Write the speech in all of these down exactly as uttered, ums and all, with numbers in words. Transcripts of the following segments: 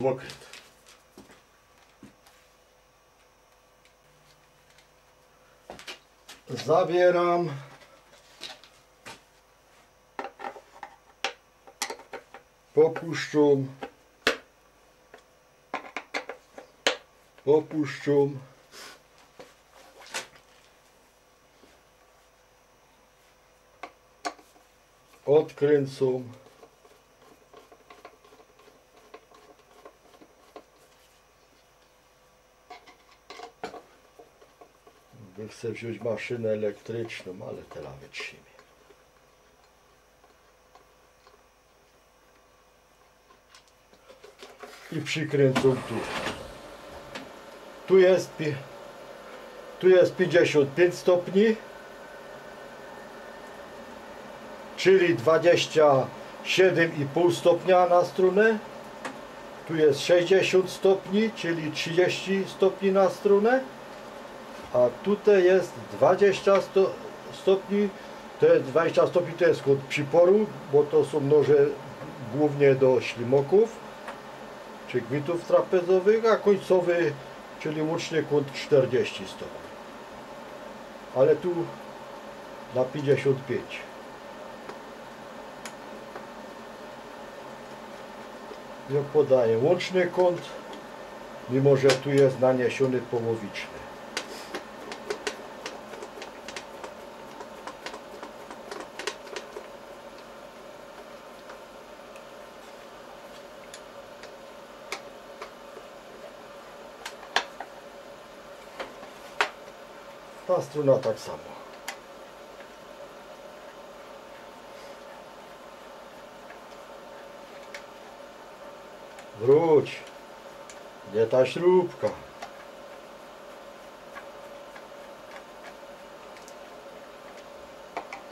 Look. Zawieram. Popuszczum. Popuszczum. Odkręcam. Chcę wziąć maszynę elektryczną, ale teraz wytrzymie. I przykręcam tu. Tu jest, tu jest pięćdziesiąt pięć stopni, czyli dwadzieścia siedem i pół stopnia na strunę. Tu jest sześćdziesiąt stopni, czyli trzydzieści stopni na strunę. A tutaj jest dwadzieścia stopni, to jest dwadzieścia stopni, to jest kąt przyporu, bo to są noże głównie do ślimoków, czy gwintów trapezowych, a końcowy, czyli łącznie kąt czterdzieści stopni. Ale tu na pięćdziesiąt pięć. Ja podaję łączny kąt, mimo że tu jest naniesiony połowiczny. Ta struna tak samo. Wróć. Nie ta śrubka.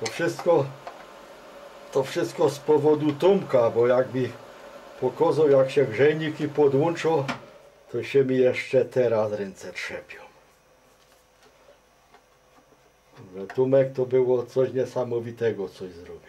To wszystko, to wszystko z powodu Tomka, bo jak mi pokazał, jak się grzejniki podłączą, to się mi jeszcze teraz ręce trzepią. Tomek to było coś niesamowitego, coś zrobił.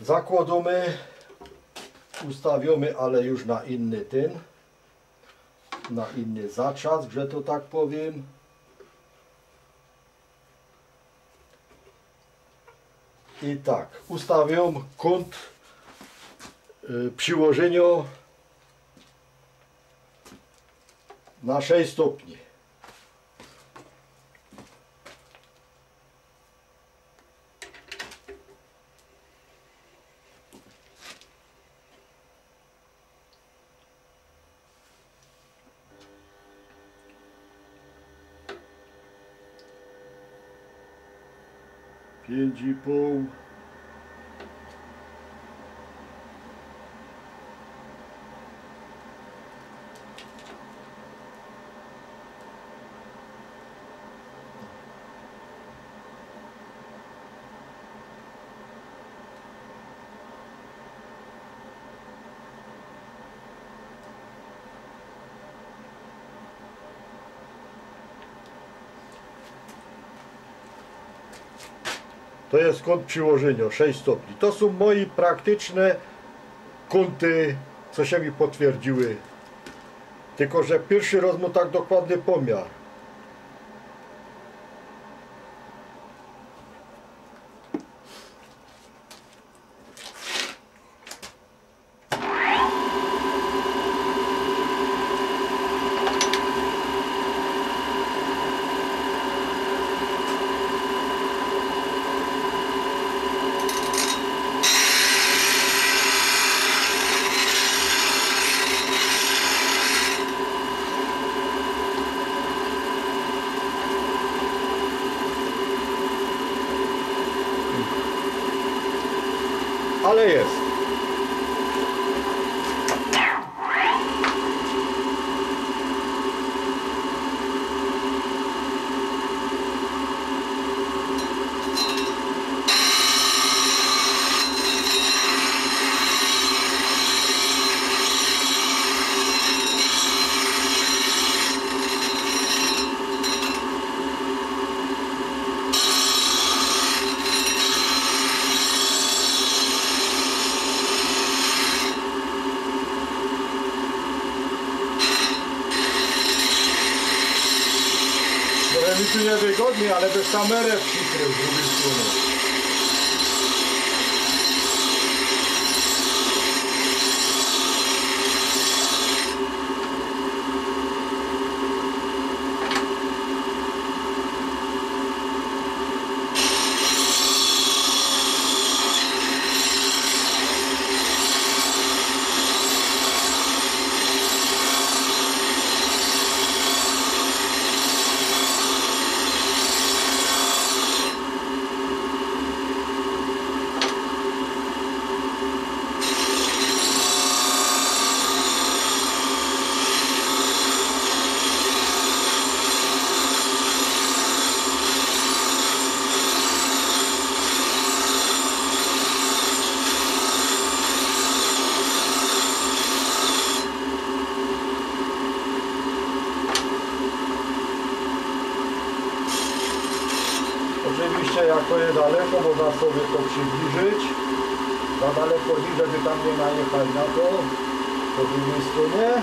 Zakładamy, ustawiamy, ale już na inny ten, na inny zaczas, że to tak powiem. I tak, ustawiam kąt y, przyłożenia na sześć stopni. pięć i pół. To jest kąt przyłożenia, sześć stopni. To są moje praktyczne kąty, co się mi potwierdziły. Tylko że pierwszy raz mam tak dokładny pomiar. to jest? Myślę, że wygodnie, ale też kamerę przykrył z drugiej strony. Oczywiście jak to jest daleko, można sobie to przybliżyć. Za daleko nie, żeby tam nie najechać na to, po drugiej stronie.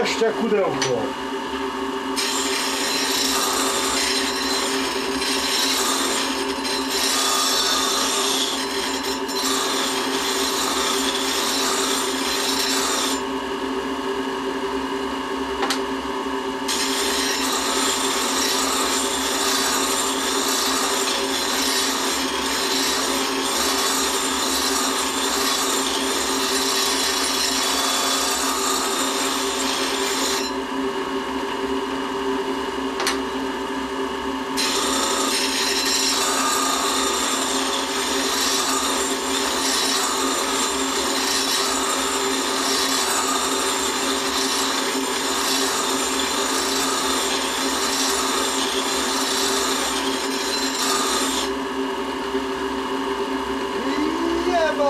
Jeszcze kudełko.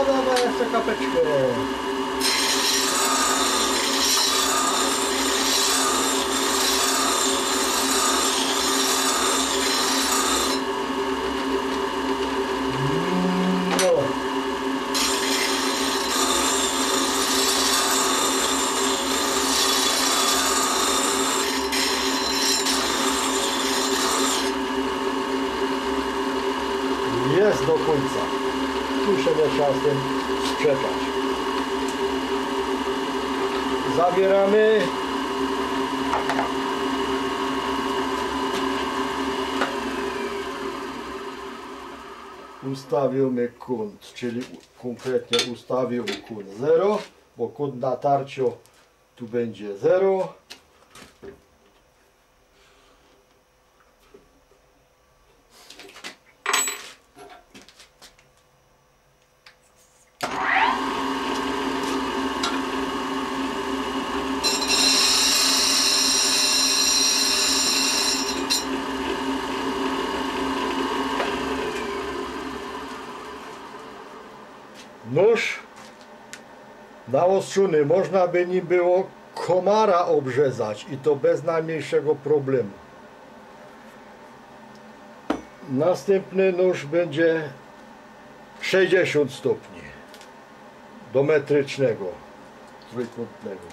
Dawaj jeszcze kapeczkę. No. Jest do końca. Muszę się czasem sprzeczać. Zabieramy. Ustawimy kunt, czyli konkretnie ustawimy kunt zero, bo kunt na tarciu tu będzie zero. Nóż naostrzony, można by nim było komara obrzezać i to bez najmniejszego problemu. Następny nóż będzie sześćdziesiąt stopni do metrycznego, trójkątnego.